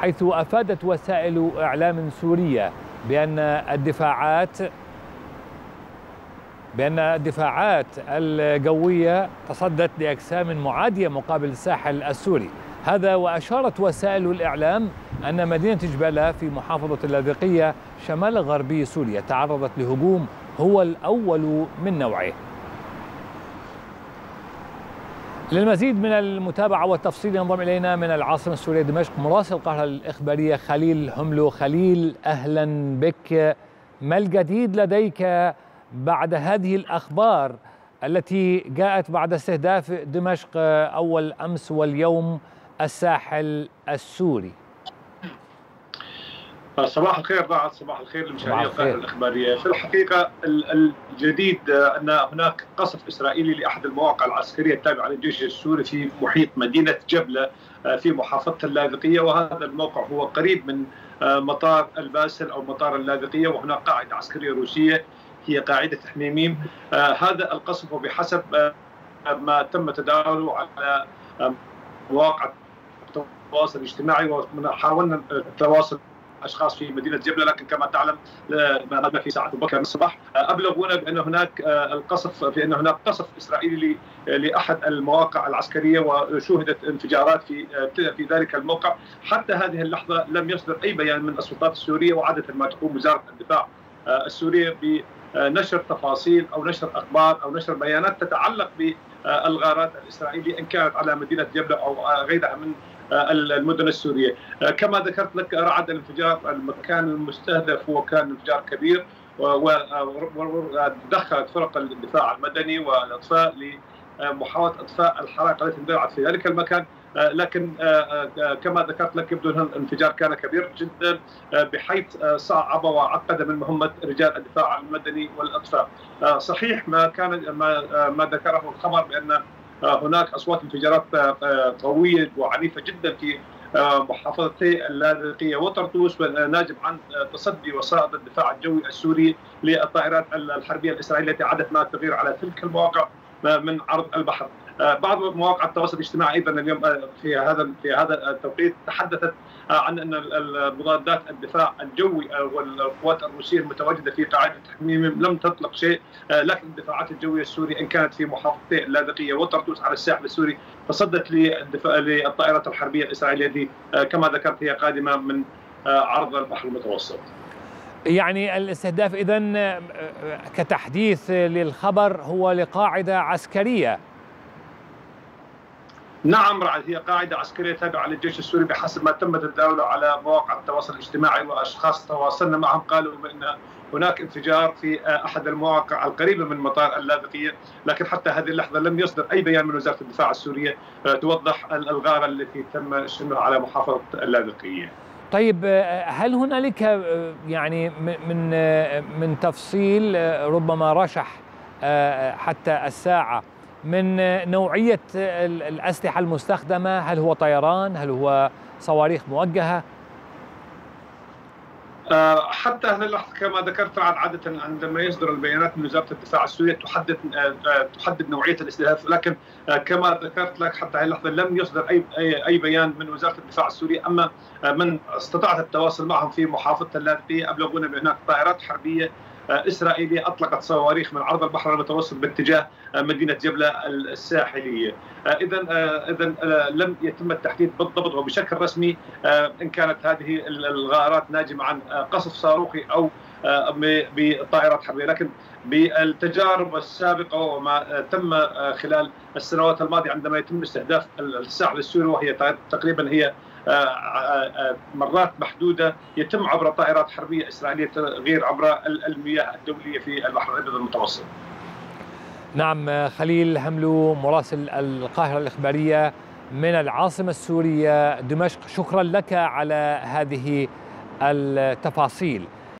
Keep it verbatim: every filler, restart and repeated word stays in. حيث أفادت وسائل إعلام سورية بأن الدفاعات بأن الدفاعات الجوية تصدت لأجسام معادية مقابل الساحل السوري. هذا وأشارت وسائل الإعلام أن مدينة جبلة في محافظة اللاذقية شمال غربي سوريا تعرضت لهجوم هو الأول من نوعه. للمزيد من المتابعة والتفصيل ينضم إلينا من العاصمة السورية دمشق مراسل القاهرة الإخبارية خليل هملو. خليل أهلا بك، ما الجديد لديك بعد هذه الأخبار التي جاءت بعد استهداف دمشق أول أمس واليوم الساحل السوري؟ صباح الخير رعد، صباح الخير لمشاهدي القاهرة الإخبارية. في الحقيقة الجديد أن هناك قصف إسرائيلي لأحد المواقع العسكرية التابعة للجيش السوري في محيط مدينة جبلة في محافظة اللاذقية، وهذا الموقع هو قريب من مطار الباسل أو مطار اللاذقية، وهناك قاعدة عسكرية روسية هي قاعدة حميميم. هذا القصف وبحسب ما تم تداوله على مواقع التواصل الاجتماعي، وحاولنا التواصل أشخاص في مدينة جبلة، لكن كما تعلم ما في ساعة بكرة الصباح أبلغونا بأن هناك القصف بأن هناك قصف إسرائيلي لأحد المواقع العسكرية، وشوهدت انفجارات في في ذلك الموقع. حتى هذه اللحظة لم يصدر أي بيان من السلطات السورية، وعادة ما تقوم وزارة الدفاع السورية بنشر تفاصيل أو نشر أخبار أو نشر بيانات تتعلق بالغارات الإسرائيلية إن كانت على مدينة جبلة أو غيرها من المدن السورية. كما ذكرت لك رعد، الانفجار المكان المستهدف هو كان انفجار كبير، ودخلت فرق الدفاع المدني والإطفاء لمحاولة إطفاء الحرائق التي اندلعت في ذلك المكان، لكن كما ذكرت لك يبدو أن الانفجار كان كبير جدا بحيث صعب وعقد من مهمة رجال الدفاع المدني والإطفاء. صحيح ما كان ما ذكره الخبر بأن هناك أصوات انفجارات قوية وعنيفة جدا في محافظتي اللاذقية وطرطوس، ناجم عن تصدي وسائط الدفاع الجوي السوري للطائرات الحربية الإسرائيلية التي عادت ما تغير على تلك المواقع من عرض البحر. بعض مواقع التواصل الاجتماعي ايضا اليوم في هذا في هذا التوقيت تحدثت عن ان مضادات الدفاع الجوي والقوات الروسيه المتواجده في قاعده حميميم لم تطلق شيء، لكن الدفاعات الجويه السوريه ان كانت في محافظتي اللاذقيه وطرطوس على الساحل السوري تصدت للطائرات الحربيه الاسرائيليه التي كما ذكرت هي قادمه من عرض البحر المتوسط. يعني الاستهداف اذن كتحديث للخبر هو لقاعده عسكريه؟ نعم رعد، هي قاعدة عسكرية تابعة للجيش السوري بحسب ما تم تداوله على مواقع التواصل الاجتماعي، وأشخاص تواصلنا معهم قالوا بأن هناك انفجار في أحد المواقع القريبة من مطار اللاذقية، لكن حتى هذه اللحظة لم يصدر أي بيان من وزارة الدفاع السورية توضح الغارة التي تم شنها على محافظة اللاذقية. طيب هل هنالك يعني من من تفصيل ربما رشح حتى الساعة من نوعية الأسلحة المستخدمة؟ هل هو طيران؟ هل هو صواريخ موجهة؟ حتى هذه اللحظة كما ذكرت عادة عندما يصدر البيانات من وزارة الدفاع السورية تحدد تحدد نوعية الاستهداف، لكن كما ذكرت لك حتى هذه اللحظة لم يصدر أي أي بيان من وزارة الدفاع السورية. أما من استطاعت التواصل معهم في محافظة اللاذقية أبلغونا بأن طائرات حربية إسرائيلية أطلقت صواريخ من عرض البحر المتوسط باتجاه مدينة جبلة الساحلية. إذا إذا لم يتم التحديد بالضبط وبشكل رسمي إن كانت هذه الغارات ناجمة عن قصف صاروخي أو بطائرات حربية، لكن بالتجارب السابقة وما تم خلال السنوات الماضية عندما يتم استهداف الساحل السوري، وهي تقريبا هي مرات محدودة، يتم عبر طائرات حربية إسرائيلية غير عبر المياه الدولية في البحر الأبيض المتوسط. نعم خليل هملو مراسل القاهرة الإخبارية من العاصمة السورية دمشق، شكرا لك على هذه التفاصيل.